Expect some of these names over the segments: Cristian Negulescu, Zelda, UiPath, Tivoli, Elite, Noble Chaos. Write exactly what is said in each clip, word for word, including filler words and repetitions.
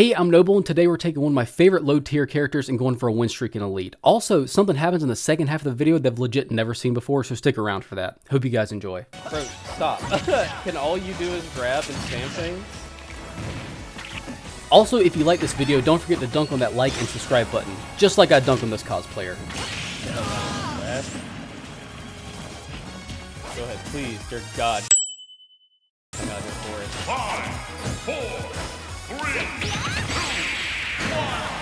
Hey, I'm Noble, and today we're taking one of my favorite low tier characters and going for a win streak in Elite. Also, something happens in the second half of the video that I've legit never seen before, so stick around for that. Hope you guys enjoy. Bro, stop. Can all you do is grab and spam things? Also, if you like this video, don't forget to dunk on that like and subscribe button, just like I dunked on this cosplayer. Go ahead, please, dear God. I'm out here for it. Five, four.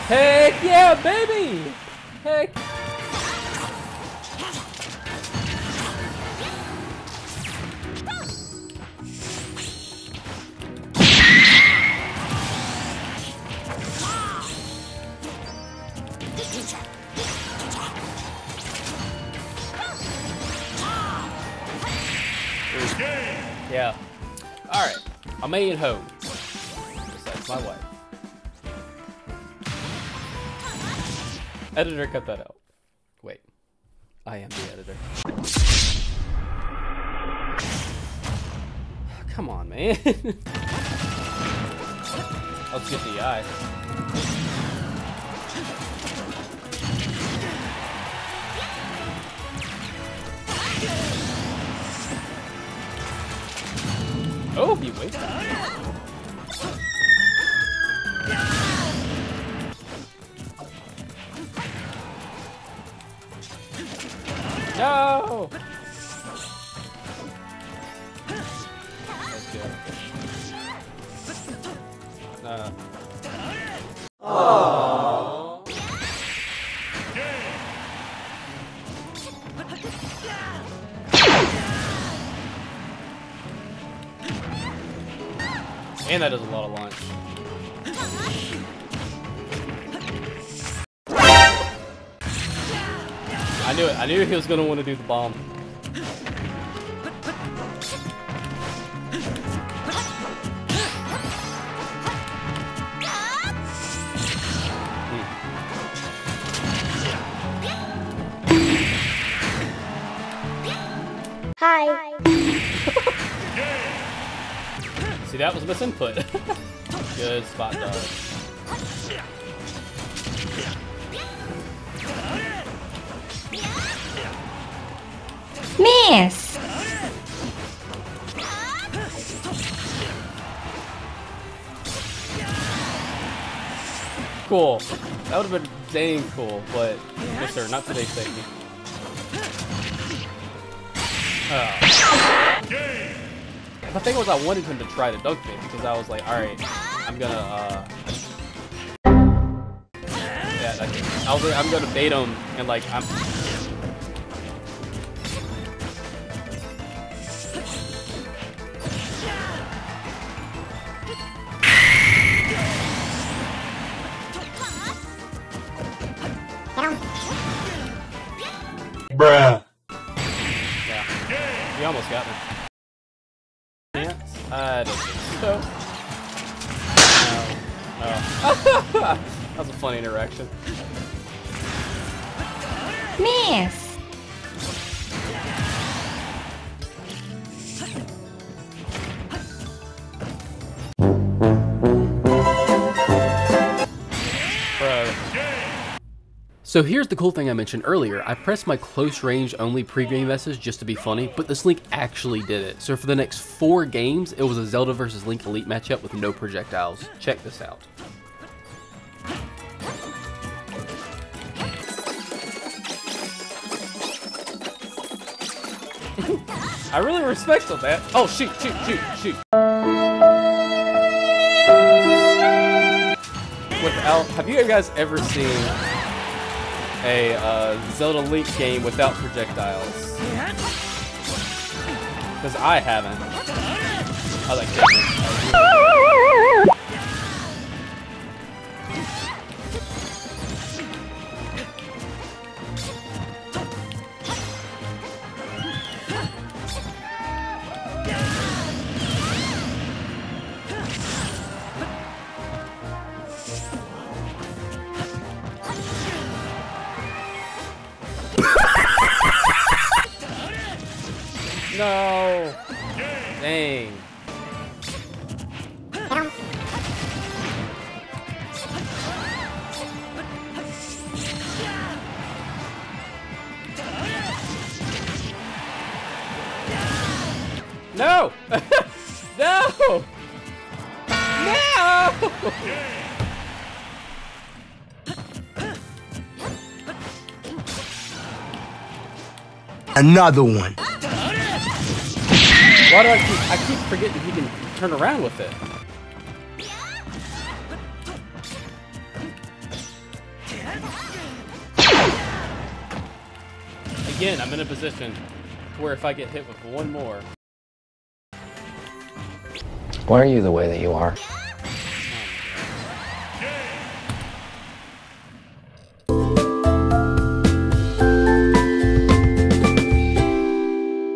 Heck yeah, baby! Heck! Yeah. Alright, I made it home. Besides my wife. Editor, cut that out. Wait, I am the editor. Oh, come on, man. Let's get the eye. Oh, he wasted. No! Uh. Oh. And that does a lot of launch. I knew it. I knew he was gonna want to do the bomb. Hi. See, that was misinput. Good spot dodge. Miss! Cool. That would have been dang cool, but no sir, not today, thank you. Oh. The thing was, I wanted him to try to dunk me because I was like, alright, I'm gonna, uh... yeah, like, I was like, I'm gonna bait him, and like, I'm... Bruh. Yeah. You almost got me. Dance? I don't think so. No. No. That was a funny interaction. Miss! So here's the cool thing I mentioned earlier. I pressed my close range only pre-game message just to be funny, but this Link actually did it. So for the next four games, it was a Zelda versus Link Elite matchup with no projectiles. Check this out. I really respect that. Oh, shoot, shoot, shoot, shoot. Without, have you guys ever seen a uh, Zelda Link game without projectiles? Because I haven't. I like no! Dang. No! No! Another one. Why do I keep, I keep forgetting he can turn around with it? Again, I'm in a position where if I get hit with one more. Why are you the way that you are?